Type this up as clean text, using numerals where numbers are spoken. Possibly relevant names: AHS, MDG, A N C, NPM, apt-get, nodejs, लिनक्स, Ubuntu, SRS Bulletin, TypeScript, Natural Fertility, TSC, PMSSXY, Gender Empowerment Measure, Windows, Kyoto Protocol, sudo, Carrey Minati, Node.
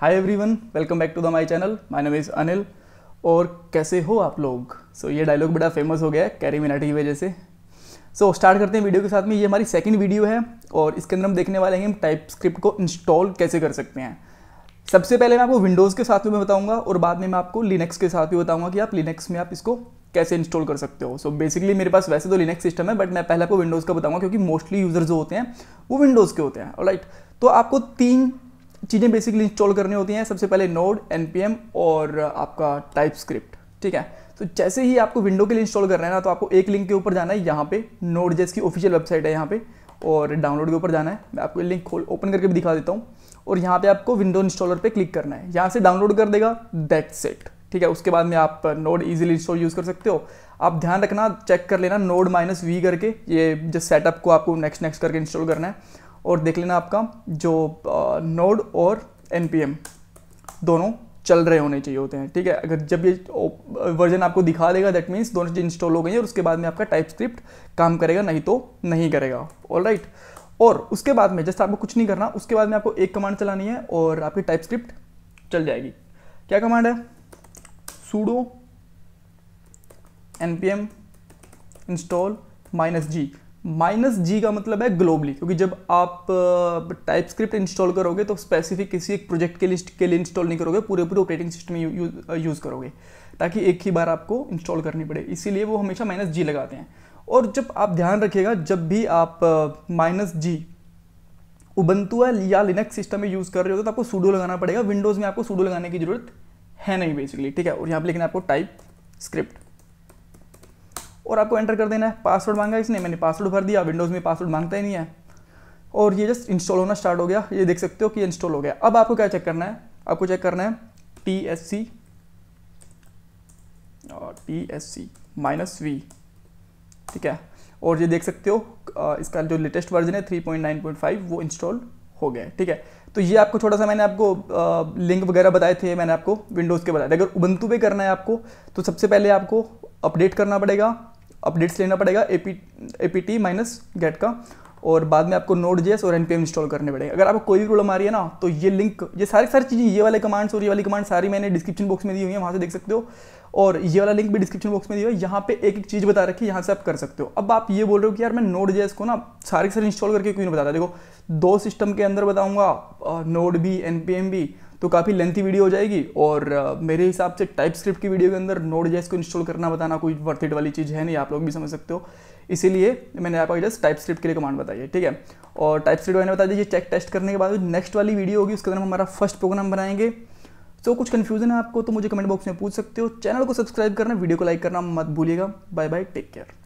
Hi everyone, welcome back to the my channel. My name is Anil. और कैसे हो आप लोग? सो ये डायलॉग बड़ा फेमस हो गया है कैरी मिनाटी की वजह से। सो स्टार्ट करते हैं वीडियो के साथ में। ये हमारी सेकंड वीडियो है और इसके अंदर हम देखने वाले हैं हम टाइप स्क्रिप्ट को इंस्टॉल कैसे कर सकते हैं। सबसे पहले मैं आपको विंडोज़ के साथ में बताऊँगा और बाद में मैं आपको लिनक्स के साथ भी बताऊँगा कि आप लिनक्स में आप इसको कैसे इंस्टॉल कर सकते हो। सो बेसिकली मेरे पास वैसे तो लिनक्स सिस्टम है, बट मैं पहले आपको विंडोज़ का बताऊँगा क्योंकि मोस्टली यूज़र जो होते हैं वो विंडोज़ के होते हैं। ऑलराइट, तो आपको तीन चीज़ें बेसिकली इंस्टॉल करनी होती हैं। सबसे पहले नोड, एनपीएम और आपका टाइपस्क्रिप्ट। ठीक है, तो जैसे ही आपको विंडो के लिए इंस्टॉल करना है ना, तो आपको एक लिंक के ऊपर जाना है। यहाँ पे नोड जेएस की ऑफिशियल वेबसाइट है यहाँ पे, और डाउनलोड के ऊपर जाना है। मैं आपको लिंक खोल ओपन करके भी दिखा देता हूँ। और यहाँ पे आपको विंडो इंस्टॉलर पे क्लिक करना है, यहाँ से डाउनलोड कर देगा। That's it. ठीक है, उसके बाद में आप नोड इजीली इंस्टॉल यूज़ कर सकते हो। आप ध्यान रखना, चेक कर लेना node-v करके, ये जस्ट सेटअप को आपको नेक्स्ट करके इंस्टॉल करना है। और देख लेना आपका जो नोड और एनपीएम दोनों चल रहे होने चाहिए होते हैं। ठीक है, अगर जब ये वर्जन आपको दिखा देगा दैट मीन्स दोनों चीज़ें इंस्टॉल हो गई हैं, और उसके बाद में आपका टाइपस्क्रिप्ट काम करेगा, नहीं तो नहीं करेगा। ऑलराइट, और उसके बाद में जस्ट आपको कुछ नहीं करना। उसके बाद में आपको एक कमांड चलानी है और आपकी टाइपस्क्रिप्ट चल जाएगी। क्या कमांड है? sudo npm install -g। -g का मतलब है ग्लोबली, क्योंकि जब आप टाइपस्क्रिप्ट इंस्टॉल करोगे तो स्पेसिफिक किसी एक प्रोजेक्ट के लिए इंस्टॉल नहीं करोगे, पूरे ऑपरेटिंग सिस्टम में यूज़ करोगे, ताकि एक ही बार आपको इंस्टॉल करनी पड़े। इसीलिए वो हमेशा -g लगाते हैं। और जब आप ध्यान रखिएगा, जब भी आप -g उबंटू या लिनक्स सिस्टम में यूज़ कर रहे हो तो आपको sudo लगाना पड़ेगा। विंडोज़ में आपको sudo लगाने की ज़रूरत है नहीं बेसिकली। ठीक है, और यहाँ पर लेकिन आपको टाइपस्क्रिप्ट और आपको एंटर कर देना है। पासवर्ड मांगा इसने, मैंने पासवर्ड भर दिया। विंडोज़ में पासवर्ड मांगता ही नहीं है। और ये जस्ट इंस्टॉल होना स्टार्ट हो गया। ये देख सकते हो कि इंस्टॉल हो गया। अब आपको क्या चेक करना है? आपको चेक करना है TSC और TSC -v। ठीक है, और ये देख सकते हो इसका जो लेटेस्ट वर्जन है 3.9.5 वो इंस्टॉल हो गया। ठीक है, तो ये आपको छोटा सा मैंने आपको लिंक वगैरह बताए थे, मैंने आपको विंडोज़ के बताए थे। अगर उबंटू पे करना है आपको तो सबसे पहले आपको अपडेट करना पड़ेगा, अपडेट्स लेना पड़ेगा apt -get का, और बाद में आपको node.js और npm इंस्टॉल करने पड़ेगा। अगर आपको कोई भी प्रॉब्लम आ रही है ना, तो ये लिंक, ये सारी चीज़ें, ये वाले कमांड्स और ये वाली कमांड सारी मैंने डिस्क्रिप्शन बॉक्स में दी हुई है, वहाँ से देख सकते हो। और ये वाला लिंक भी डिस्क्रिप्शन बॉक्स में दिया है। यहाँ पे एक एक चीज़ बता रखी है, यहाँ से आप कर सकते हो। अब आप ये बोल रहे हो कि यार मैं node.js को ना सारे इंस्टॉल करके क्यों नहीं बताता। देखो, दो सिस्टम के अंदर बताऊँगा, नोड भी npm भी, तो काफ़ी लेंथी वीडियो हो जाएगी। और मेरे हिसाब से टाइपस्क्रिप्ट की वीडियो के अंदर node.js को इंस्टॉल करना बताना कोई वर्थ इट वाली चीज़ है नहीं, आप लोग भी समझ सकते हो। इसीलिए मैंने आपको जस्ट टाइपस्क्रिप्ट के लिए कमांड बताई है। ठीक है, और टाइपस्क्रिप्ट मैंने बता दी। ये चेक टेस्ट करने के बाद नेक्स्ट वाली वीडियो होगी, उसके अंदर हम हमारा फर्स्ट प्रोग्राम बनाएंगे। तो कुछ कन्फ्यूजन है आपको तो मुझे कमेंट बॉक्स में पूछ सकते हो। चैनल को सब्सक्राइब करना, वीडियो को लाइक करना मत भूलिएगा। Bye bye, take care.